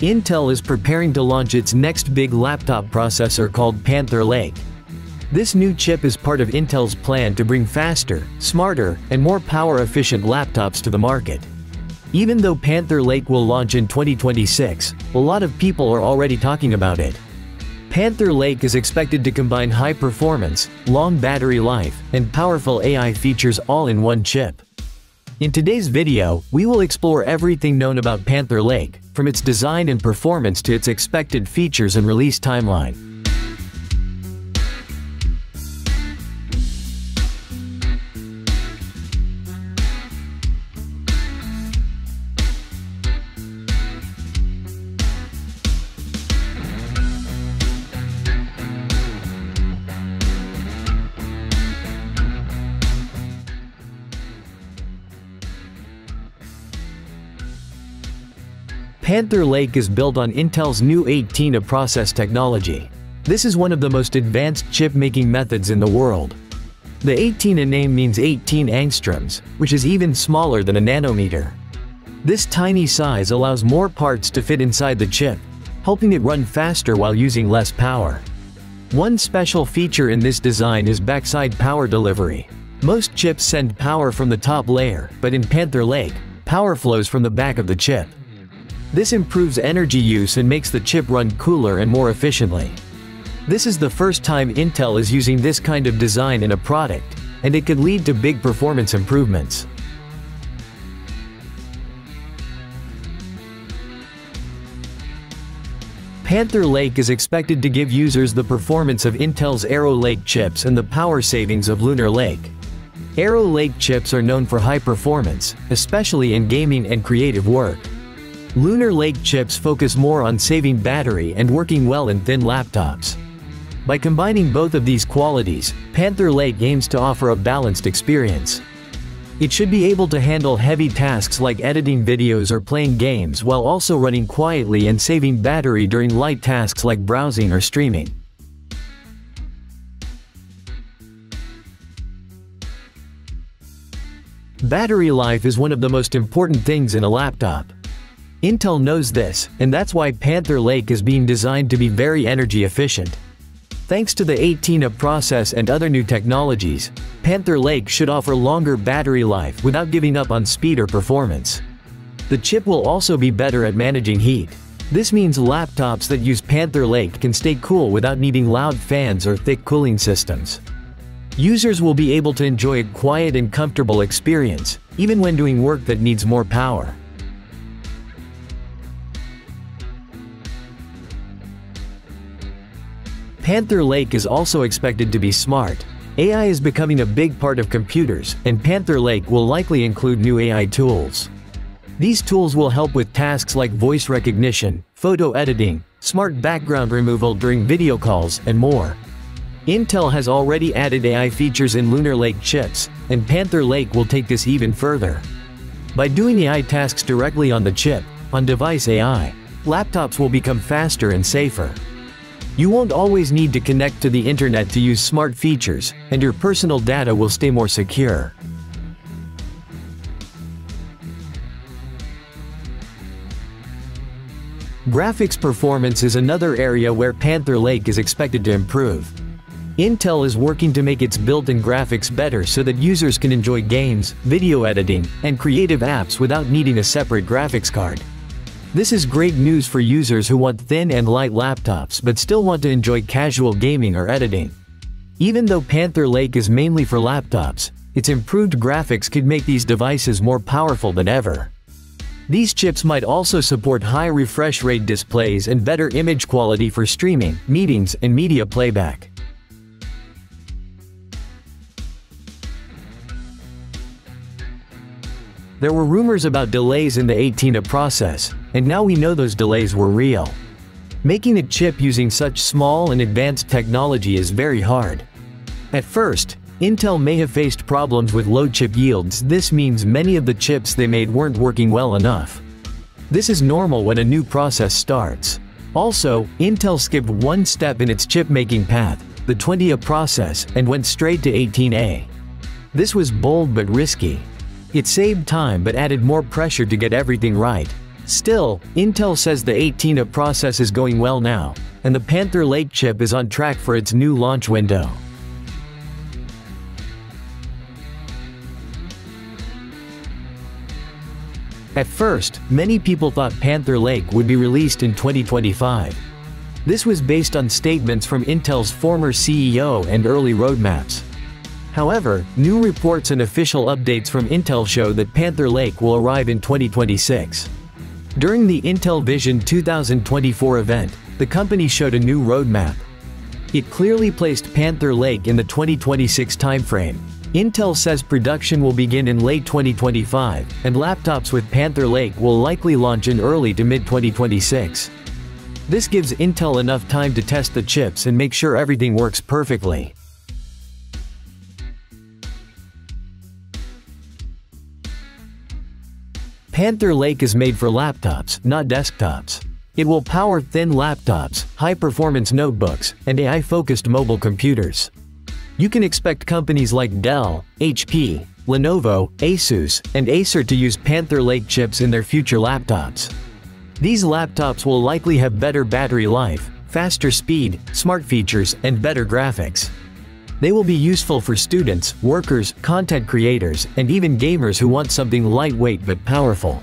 Intel is preparing to launch its next big laptop processor called Panther Lake. This new chip is part of Intel's plan to bring faster, smarter, and more power-efficient laptops to the market. Even though Panther Lake will launch in 2026, a lot of people are already talking about it. Panther Lake is expected to combine high performance, long battery life, and powerful AI features all in one chip. In today's video, we will explore everything known about Panther Lake, from its design and performance to its expected features and release timeline. Panther Lake is built on Intel's new 18A process technology. This is one of the most advanced chip-making methods in the world. The 18A name means 18 angstroms, which is even smaller than a nanometer. This tiny size allows more parts to fit inside the chip, helping it run faster while using less power. One special feature in this design is backside power delivery. Most chips send power from the top layer, but in Panther Lake, power flows from the back of the chip. This improves energy use and makes the chip run cooler and more efficiently. This is the first time Intel is using this kind of design in a product, and it could lead to big performance improvements. Panther Lake is expected to give users the performance of Intel's Arrow Lake chips and the power savings of Lunar Lake. Arrow Lake chips are known for high performance, especially in gaming and creative work. Lunar Lake chips focus more on saving battery and working well in thin laptops. By combining both of these qualities, Panther Lake aims to offer a balanced experience. It should be able to handle heavy tasks like editing videos or playing games while also running quietly and saving battery during light tasks like browsing or streaming. Battery life is one of the most important things in a laptop. Intel knows this, and that's why Panther Lake is being designed to be very energy efficient. Thanks to the 18A process and other new technologies, Panther Lake should offer longer battery life without giving up on speed or performance. The chip will also be better at managing heat. This means laptops that use Panther Lake can stay cool without needing loud fans or thick cooling systems. Users will be able to enjoy a quiet and comfortable experience, even when doing work that needs more power. Panther Lake is also expected to be smart. AI is becoming a big part of computers, and Panther Lake will likely include new AI tools. These tools will help with tasks like voice recognition, photo editing, smart background removal during video calls, and more. Intel has already added AI features in Lunar Lake chips, and Panther Lake will take this even further. By doing AI tasks directly on the chip, on-device AI, laptops will become faster and safer. You won't always need to connect to the internet to use smart features, and your personal data will stay more secure. Graphics performance is another area where Panther Lake is expected to improve. Intel is working to make its built-in graphics better so that users can enjoy games, video editing, and creative apps without needing a separate graphics card. This is great news for users who want thin and light laptops but still want to enjoy casual gaming or editing. Even though Panther Lake is mainly for laptops, its improved graphics could make these devices more powerful than ever. These chips might also support high refresh rate displays and better image quality for streaming, meetings, and media playback. There were rumors about delays in the 18A process, and now we know those delays were real. Making a chip using such small and advanced technology is very hard. At first, Intel may have faced problems with low chip yields. This means many of the chips they made weren't working well enough. This is normal when a new process starts. Also, Intel skipped one step in its chip-making path, the 20A process, and went straight to 18A. This was bold but risky. It saved time but added more pressure to get everything right. Still, Intel says the 18A process is going well now, and the Panther Lake chip is on track for its new launch window. At first, many people thought Panther Lake would be released in 2025. This was based on statements from Intel's former CEO and early roadmaps. However, new reports and official updates from Intel show that Panther Lake will arrive in 2026. During the Intel Vision 2024 event, the company showed a new roadmap. It clearly placed Panther Lake in the 2026 timeframe. Intel says production will begin in late 2025, and laptops with Panther Lake will likely launch in early to mid-2026. This gives Intel enough time to test the chips and make sure everything works perfectly. Panther Lake is made for laptops, not desktops. It will power thin laptops, high-performance notebooks, and AI-focused mobile computers. You can expect companies like Dell, HP, Lenovo, Asus, and Acer to use Panther Lake chips in their future laptops. These laptops will likely have better battery life, faster speed, smart features, and better graphics. They will be useful for students, workers, content creators, and even gamers who want something lightweight but powerful.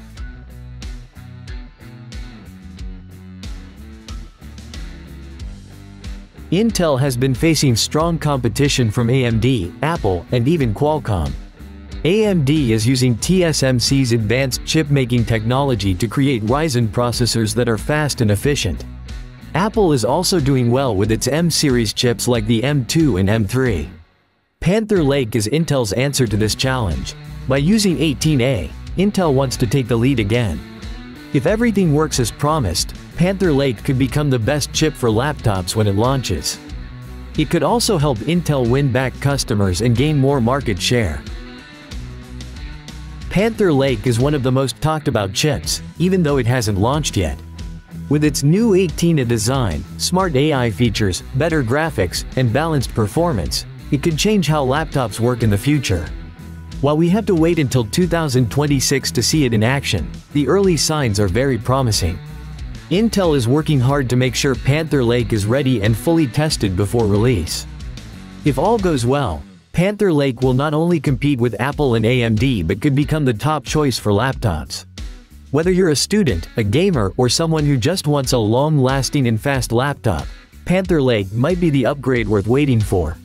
Intel has been facing strong competition from AMD, Apple, and even Qualcomm. AMD is using TSMC's advanced chip-making technology to create Ryzen processors that are fast and efficient. Apple is also doing well with its M-series chips like the M2 and M3. Panther Lake is Intel's answer to this challenge. By using 18A, Intel wants to take the lead again. If everything works as promised, Panther Lake could become the best chip for laptops when it launches. It could also help Intel win back customers and gain more market share. Panther Lake is one of the most talked about chips, even though it hasn't launched yet. With its new 18A design, smart AI features, better graphics, and balanced performance, it could change how laptops work in the future. While we have to wait until 2026 to see it in action, the early signs are very promising. Intel is working hard to make sure Panther Lake is ready and fully tested before release. If all goes well, Panther Lake will not only compete with Apple and AMD but could become the top choice for laptops. Whether you're a student, a gamer, or someone who just wants a long-lasting and fast laptop, Panther Lake might be the upgrade worth waiting for.